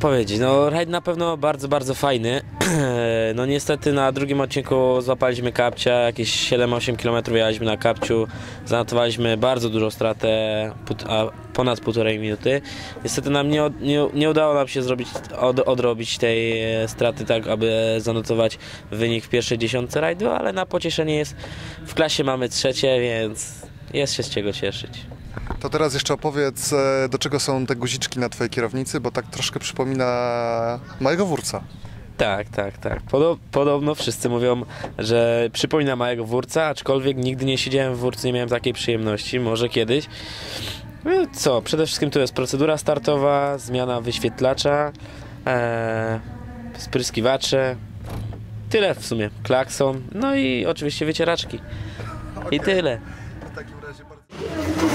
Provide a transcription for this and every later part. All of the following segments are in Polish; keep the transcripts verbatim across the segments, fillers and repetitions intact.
powiedzieć? No, rajd na pewno bardzo, bardzo fajny. No niestety na drugim odcinku złapaliśmy kapcia, jakieś siedem osiem kilometrów jechaliśmy na kapciu, zanotowaliśmy bardzo dużą stratę, ponad półtorej minuty. Niestety nam nie, nie, nie udało nam się zrobić, od, odrobić tej straty tak, aby zanotować wynik w pierwszej dziesiątce rajdu, ale na pocieszenie jest, w klasie mamy trzecie, więc jest się z czego cieszyć. To teraz jeszcze opowiedz, do czego są te guziczki na twojej kierownicy, bo tak troszkę przypomina małego wórca. Tak, tak, tak. Podobno wszyscy mówią, że przypomina małego wórca, aczkolwiek nigdy nie siedziałem w wórcu, nie miałem takiej przyjemności, może kiedyś. No co, przede wszystkim to jest procedura startowa, zmiana wyświetlacza, e, spryskiwacze, tyle w sumie, klakson, no i oczywiście wycieraczki. Okay. I tyle. W takim razie bardzo...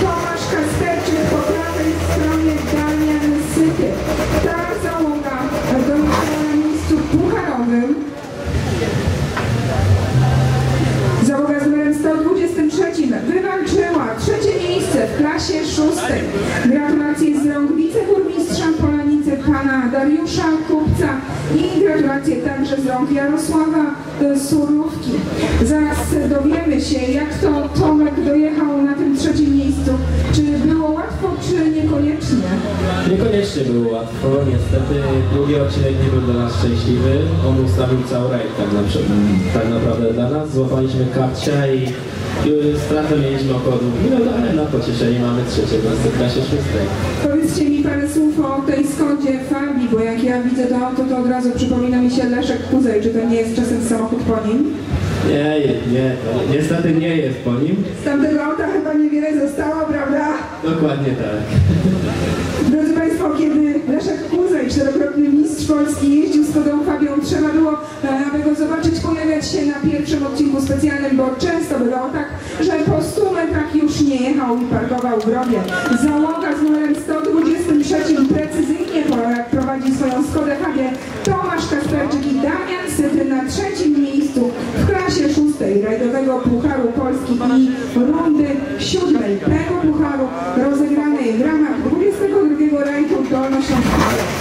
Tomasz Kasperczyk, po prawej stronie Damian Syty. Ta załoga dojechała na miejscu pucharowym. Załoga z numerem sto dwadzieścia trzy wywalczyła trzecie miejsce w klasie szóstej. Gratulacje z rąk wiceburmistrza Polanicy pana Dariusza Kupca i gratulacje także z rąk Jarosława Surówki. Zaraz dowiemy się, jak to Tomek dojechał na tym trzecim miejscu. Czy było łatwo, czy niekoniecznie? Niekoniecznie było łatwo. Niestety drugi odcinek nie był dla nas szczęśliwy. On ustawił cały rajd tak, na, tak naprawdę dla nas. Złapaliśmy kapcia i stratę mieliśmy około dwóch minut, ale na pocieszenie mamy trzecie miejsce w klasie szóstej. Powiedzcie mi parę słów o tej Skodzie Fabii, bo jak ja widzę to auto, to od razu przypomina mi się Leszek Kuzaj. Czy to nie jest czasem samochód po nim? Nie, nie, niestety nie jest po nim. Z tamtego auta chyba niewiele zostało, prawda? Dokładnie tak. Drodzy Państwo, kiedy Leszek Kuzaj, czterokrotny mistrz Polski, jeździł z Skodą Fabią, trzeba było, aby go zobaczyć, pojawiać się na pierwszym odcinku specjalnym, bo często bywało tak, że po stu metrach już nie jechał i parkował w grobie. Załoga z numerem sto dwadzieścia trzy precyzyjnie prowadzi swoją Skodę Fabię Tomasz Kasperczyk i Damian Syty na trzecim miejscu w klasie szóstej rajdowego Pucharu Polski i rundy siódmej tego Pucharu rozegranej w ramach dwudziestego drugiego rajdu dolnośląskiego.